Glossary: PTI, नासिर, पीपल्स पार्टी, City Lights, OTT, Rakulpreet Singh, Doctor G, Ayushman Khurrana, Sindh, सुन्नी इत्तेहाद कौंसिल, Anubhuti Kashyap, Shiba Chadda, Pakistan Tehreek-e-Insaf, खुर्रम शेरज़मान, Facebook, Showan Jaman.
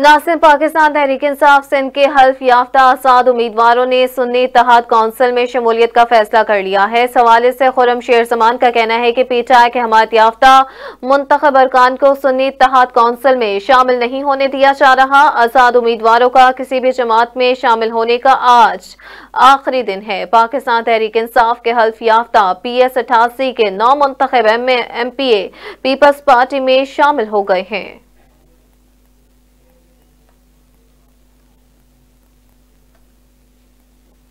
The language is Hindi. नासिर पाकिस्तान तहरीक इंसाफ सिंध के हल्फ याफ्ता आसाद उम्मीदवारों ने सुन्नी इत्तेहाद कौंसिल में शमूलियत का फैसला कर लिया है। इस हवाले से खुर्रम शेरज़मान का कहना है कि पीटीआई के हमायत याफ्ता मुंतखब अरकान को सुन्नी इत्तेहाद कौंसिल में शामिल नहीं होने दिया जा रहा। आसाद उम्मीदवारों का किसी भी जमात में शामिल होने का आज आखिरी दिन है। पाकिस्तान तहरीक इंसाफ के हल्फ याफ्ता PS 88 के 9 मुंतखब MPA पीपल्स पार्टी में शामिल हो गए हैं।